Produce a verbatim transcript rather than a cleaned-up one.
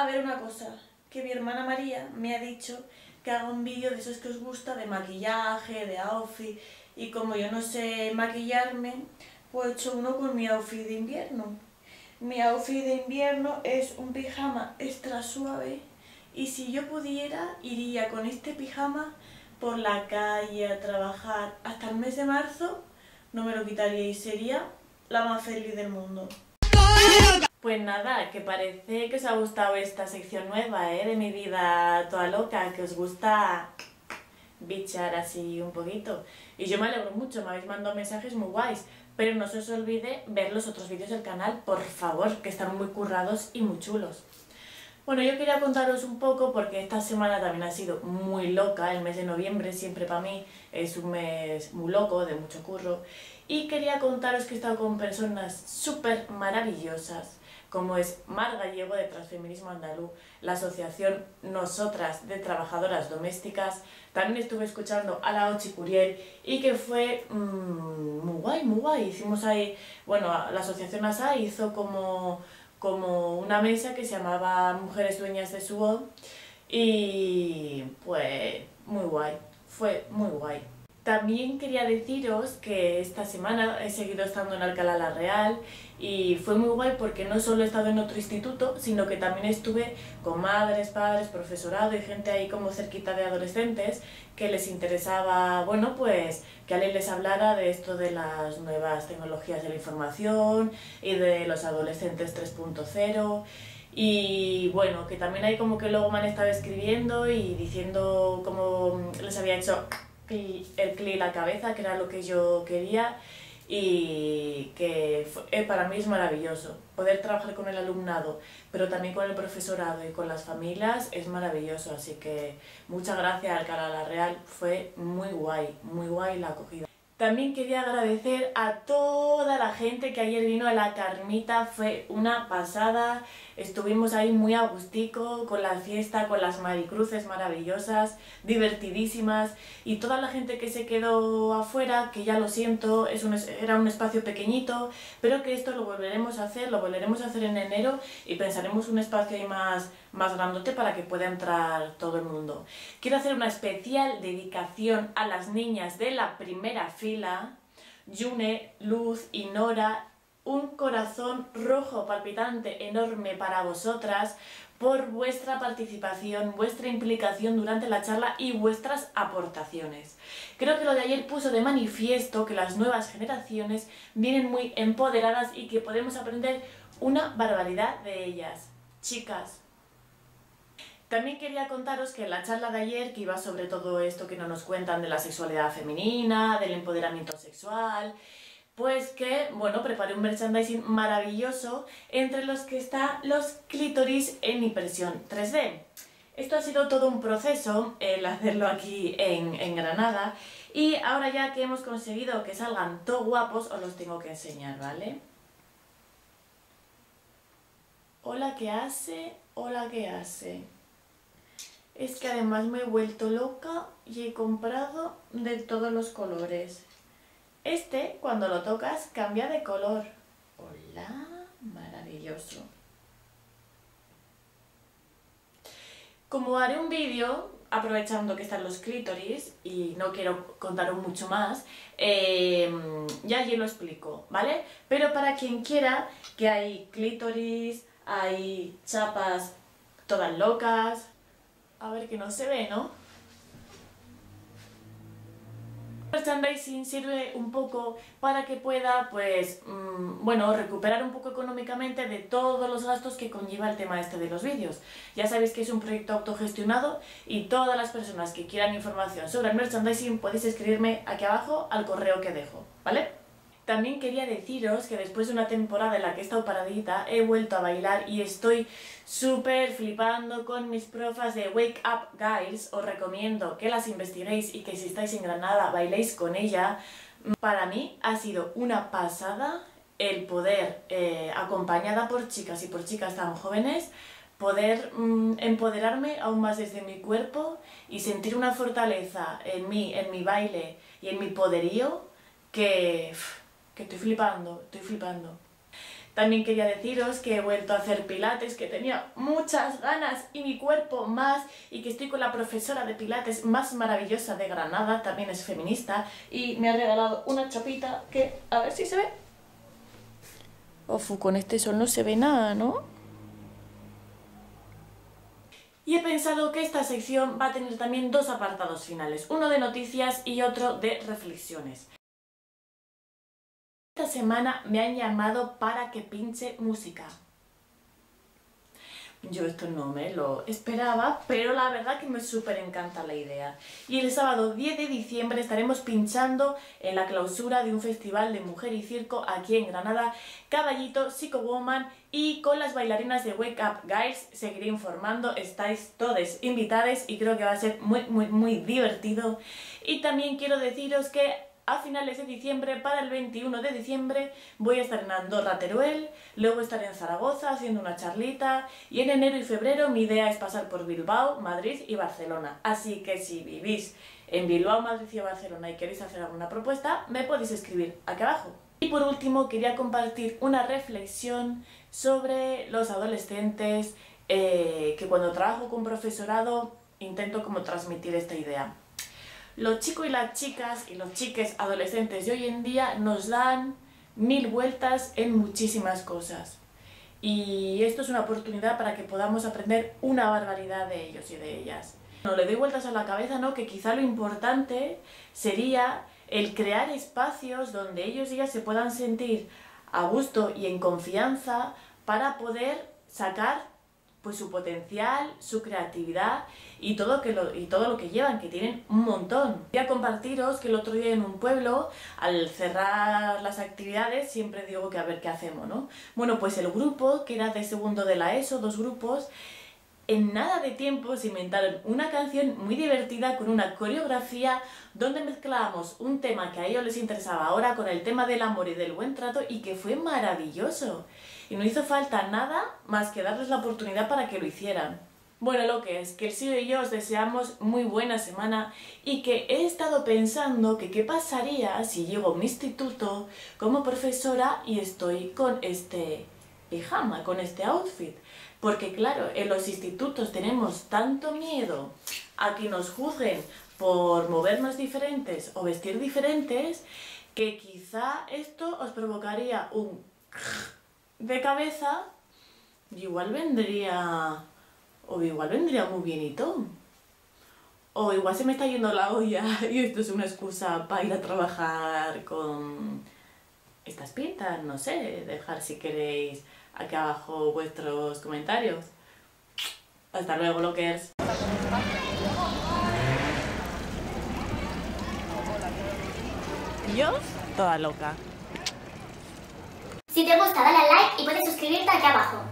A ver una cosa, que mi hermana María me ha dicho que haga un vídeo de esos que os gusta, de maquillaje, de outfit, y como yo no sé maquillarme, pues he hecho uno con mi outfit de invierno. Mi outfit de invierno es un pijama extra suave, y si yo pudiera, iría con este pijama por la calle a trabajar hasta el mes de marzo, no me lo quitaría y sería la más feliz del mundo. Pues nada, que parece que os ha gustado esta sección nueva, ¿eh? De mi vida toda loca, que os gusta bichar así un poquito. Y yo me alegro mucho, me habéis mandado mensajes muy guays, pero no se os olvide ver los otros vídeos del canal, por favor, que están muy currados y muy chulos. Bueno, yo quería contaros un poco porque esta semana también ha sido muy loca, el mes de noviembre siempre para mí es un mes muy loco, de mucho curro, y quería contaros que he estado con personas súper maravillosas, como es Mar Gallego de Transfeminismo Andaluz, la asociación Nosotras de Trabajadoras Domésticas, también estuve escuchando a la Ochy Curiel y que fue mmm, muy guay, muy guay, hicimos ahí, bueno, la asociación A S A hizo como, como una mesa que se llamaba Mujeres Dueñas de su Voz y pues muy guay, fue muy guay. También quería deciros que esta semana he seguido estando en Alcalá la Real y fue muy guay porque no solo he estado en otro instituto, sino que también estuve con madres, padres, profesorado y gente ahí como cerquita de adolescentes que les interesaba, bueno, pues que alguien les hablara de esto de las nuevas tecnologías de la información y de los adolescentes tres punto cero. Y bueno, que también hay como que luego me han estado escribiendo y diciendo cómo les había hecho el clic en la cabeza, que era lo que yo quería, y que fue, para mí es maravilloso. Poder trabajar con el alumnado, pero también con el profesorado y con las familias es maravilloso, así que muchas gracias al Alcalá la Real, fue muy guay, muy guay la acogida. También quería agradecer a toda la gente que ayer vino a la Carmita, fue una pasada, estuvimos ahí muy a gustico con la fiesta, con las maricruces maravillosas, divertidísimas, y toda la gente que se quedó afuera, que ya lo siento, es un, era un espacio pequeñito, pero que esto lo volveremos a hacer, lo volveremos a hacer en enero y pensaremos un espacio ahí más, más grandote para que pueda entrar todo el mundo. Quiero hacer una especial dedicación a las niñas de la primera fila, June, Luz y Nora, un corazón rojo palpitante enorme para vosotras por vuestra participación, vuestra implicación durante la charla y vuestras aportaciones. Creo que lo de ayer puso de manifiesto que las nuevas generaciones vienen muy empoderadas y que podemos aprender una barbaridad de ellas. Chicas, también quería contaros que en la charla de ayer, que iba sobre todo esto que no nos cuentan de la sexualidad femenina, del empoderamiento sexual, pues que, bueno, preparé un merchandising maravilloso entre los que están los clítoris en impresión tres D. Esto ha sido todo un proceso, el hacerlo aquí en, en Granada, y ahora ya que hemos conseguido que salgan todo guapos, os los tengo que enseñar, ¿vale? Hola, ¿qué hace? Hola, ¿qué hace? Es que además me he vuelto loca y he comprado de todos los colores. Este, cuando lo tocas, cambia de color. ¡Hola! Maravilloso. Como haré un vídeo, aprovechando que están los clítoris, y no quiero contaros mucho más, eh, ya yo lo explico, ¿vale? Pero para quien quiera, que hay clítoris, hay chapas todas locas. A ver, que no se ve, ¿no? El merchandising sirve un poco para que pueda, pues, mmm, bueno, recuperar un poco económicamente de todos los gastos que conlleva el tema este de los vídeos. Ya sabéis que es un proyecto autogestionado y todas las personas que quieran información sobre el merchandising podéis escribirme aquí abajo al correo que dejo, ¿vale? También quería deciros que después de una temporada en la que he estado paradita, he vuelto a bailar y estoy súper flipando con mis profas de Wake Up Guys. Os recomiendo que las investiguéis y que si estáis en Granada bailéis con ella. Para mí ha sido una pasada el poder, eh, acompañada por chicas y por chicas tan jóvenes, poder mmm, empoderarme aún más desde mi cuerpo y sentir una fortaleza en mí, en mi baile y en mi poderío que... Pff, que estoy flipando, estoy flipando. También quería deciros que he vuelto a hacer pilates, que tenía muchas ganas y mi cuerpo más, y que estoy con la profesora de pilates más maravillosa de Granada, también es feminista, y me ha regalado una chapita que, a ver si se ve. Ofu, con este sol no se ve nada, ¿no? Y he pensado que esta sección va a tener también dos apartados finales, uno de noticias y otro de reflexiones. Esta semana me han llamado para que pinche música. Yo esto no me lo esperaba, pero la verdad que me súper encanta la idea. Y el sábado diez de diciembre estaremos pinchando en la clausura de un festival de mujer y circo aquí en Granada, Caballito Psico Woman, y con las bailarinas de Wake Up Guys. Seguiré informando, estáis todos invitados y creo que va a ser muy, muy, muy divertido. Y también quiero deciros que a finales de diciembre, para el veintiuno de diciembre, voy a estar en Andorra, Teruel, luego estaré en Zaragoza haciendo una charlita, y en enero y febrero mi idea es pasar por Bilbao, Madrid y Barcelona. Así que si vivís en Bilbao, Madrid y Barcelona y queréis hacer alguna propuesta, me podéis escribir aquí abajo. Y por último, quería compartir una reflexión sobre los adolescentes, eh, que cuando trabajo con profesorado intento como transmitir esta idea. Los chicos y las chicas y los chiques adolescentes de hoy en día nos dan mil vueltas en muchísimas cosas. Y esto es una oportunidad para que podamos aprender una barbaridad de ellos y de ellas. No le doy vueltas a la cabeza, ¿no? Que quizá lo importante sería el crear espacios donde ellos y ellas se puedan sentir a gusto y en confianza para poder sacar pues su potencial, su creatividad y todo, que lo, y todo lo que llevan, que tienen un montón. Voy a compartiros que el otro día en un pueblo, al cerrar las actividades, siempre digo que a ver qué hacemos, ¿no? Bueno, pues el grupo, que era de segundo de la ESO, dos grupos, en nada de tiempo se inventaron una canción muy divertida con una coreografía donde mezclábamos un tema que a ellos les interesaba ahora con el tema del amor y del buen trato, y que fue maravilloso. Y no hizo falta nada más que darles la oportunidad para que lo hicieran. Bueno, lo que es, que el SIDO y yo os deseamos muy buena semana, y que he estado pensando que qué pasaría si llego a un instituto como profesora y estoy con este pijama, con este outfit. Porque claro, en los institutos tenemos tanto miedo a que nos juzguen por movernos diferentes o vestir diferentes, que quizá esto os provocaría un de cabeza, y igual vendría, o igual vendría muy bienito, o igual se me está yendo la olla y esto es una excusa para ir a trabajar con estas pintas, no sé. Dejar si queréis aquí abajo vuestros comentarios. Hasta luego, lockers. Yo, toda loca. Si te gusta, dale a like y puedes suscribirte aquí abajo.